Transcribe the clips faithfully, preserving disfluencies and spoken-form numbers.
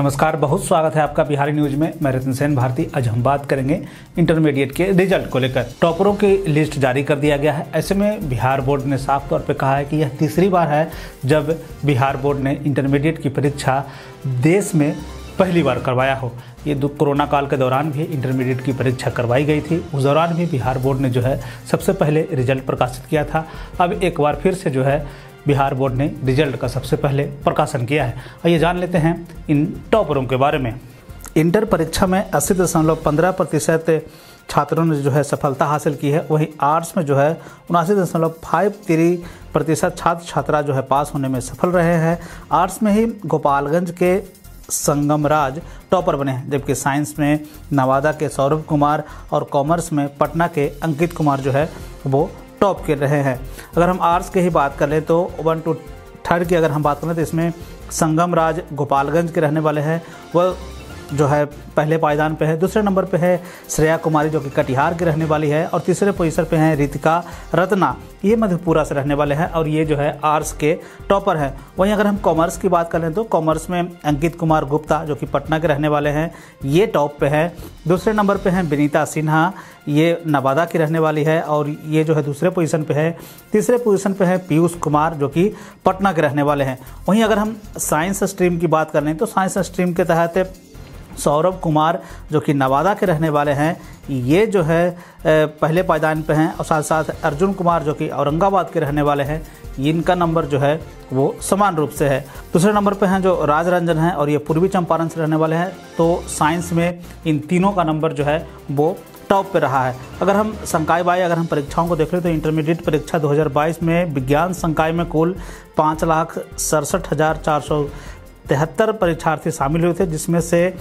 नमस्कार, बहुत स्वागत है आपका बिहारी न्यूज़ में। मैं रतन सेन भारती। आज हम बात करेंगे इंटरमीडिएट के रिजल्ट को लेकर। टॉपरों की लिस्ट जारी कर दिया गया है। ऐसे में बिहार बोर्ड ने साफ तौर पे कहा है कि यह तीसरी बार है जब बिहार बोर्ड ने इंटरमीडिएट की परीक्षा देश में पहली बार करवाया हो। ये कोरोना काल के दौरान भी इंटरमीडिएट की परीक्षा करवाई गई थी, उस दौरान भी बिहार बोर्ड ने जो है सबसे पहले रिजल्ट प्रकाशित किया था। अब एक बार फिर से जो है बिहार बोर्ड ने रिजल्ट का सबसे पहले प्रकाशन किया है। आइए जान लेते हैं इन टॉपरों के बारे में। इंटर परीक्षा में अस्सी दशमलव पंद्रह प्रतिशत छात्रों ने जो है सफलता हासिल की है। वहीं आर्ट्स में जो है उनासी दशमलव फाइव तीन प्रतिशत छात्र छात्रा जो है पास होने में सफल रहे हैं। आर्ट्स में ही गोपालगंज के संगम राज टॉपर बने हैं, जबकि साइंस में नवादा के सौरभ कुमार और कॉमर्स में पटना के अंकित कुमार जो है वो टॉप कर रहे हैं। अगर हम आर्ट्स की ही बात कर लें तो वन टू थर्ड की अगर हम बात करें तो इसमें संगम राज गोपालगंज के रहने वाले हैं, वह जो है पहले पायदान पे है। दूसरे नंबर पे है श्रेया कुमारी जो कि कटिहार की रहने वाली है, और तीसरे पोजीशन पे हैं रितिका रत्ना, ये मधेपुरा से रहने वाले हैं और ये जो है आर्ट्स के टॉपर हैं। वहीं अगर हम कॉमर्स की बात कर लें तो कॉमर्स में अंकित कुमार गुप्ता जो कि पटना के रहने वाले हैं, ये टॉप पे है। दूसरे नंबर पर हैं विनीता सिन्हा, ये नवादा की रहने वाली है और ये जो है दूसरे पोजीशन पर है। तीसरे पोजीशन पर है पीयूष कुमार जो कि पटना के रहने वाले हैं। वहीं अगर हम साइंस स्ट्रीम की बात कर लें तो साइंस स्ट्रीम के तहत सौरभ कुमार जो कि नवादा के रहने वाले हैं, ये जो है पहले पायदान पे हैं, और साथ साथ अर्जुन कुमार जो कि औरंगाबाद के रहने वाले हैं, इनका नंबर जो है वो समान रूप से है। दूसरे नंबर पे हैं जो राज रंजन हैं और ये पूर्वी चंपारण से रहने वाले हैं। तो साइंस में इन तीनों का नंबर जो है वो टॉप पे रहा है। अगर हम संकाय बाई अगर हम परीक्षाओं को देख रहे तो इंटरमीडिएट परीक्षा दो हज़ार बाईस में विज्ञान संकाय में कुल पाँच लाख सड़सठ हज़ार चार सौ तिहत्तर परीक्षार्थी शामिल हुए थे, जिसमें से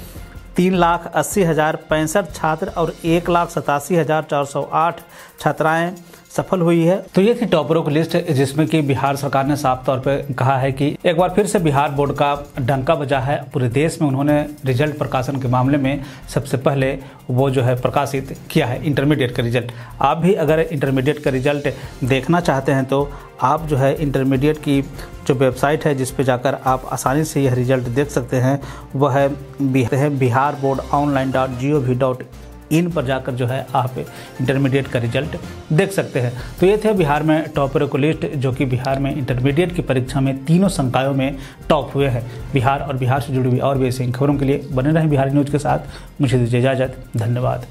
तीन लाख अस्सी हज़ार पैंसठ छात्र और एक लाख सतासी हज़ार चार सौ आठ छात्राएँ सफल हुई है। तो ये थी टॉपरों की लिस्ट, जिसमें कि बिहार सरकार ने साफ तौर पर कहा है कि एक बार फिर से बिहार बोर्ड का डंका बजा है। पूरे देश में उन्होंने रिजल्ट प्रकाशन के मामले में सबसे पहले वो जो है प्रकाशित किया है इंटरमीडिएट का रिजल्ट। आप भी अगर इंटरमीडिएट का रिजल्ट देखना चाहते हैं तो आप जो है इंटरमीडिएट की जो वेबसाइट है जिस पर जाकर आप आसानी से यह रिजल्ट देख सकते हैं, वह है Bihar board online dot G O V dot in पर जाकर जो है आप इंटरमीडिएट का रिजल्ट देख सकते हैं। तो ये थे बिहार में टॉपरों की लिस्ट, जो कि बिहार में इंटरमीडिएट की परीक्षा में तीनों संकायों में टॉप हुए हैं। बिहार और बिहार से जुड़ी हुई और भी ऐसी खबरों के लिए बने रहें बिहारी न्यूज़ के साथ। मुझे दीजिए इजाज़त, धन्यवाद।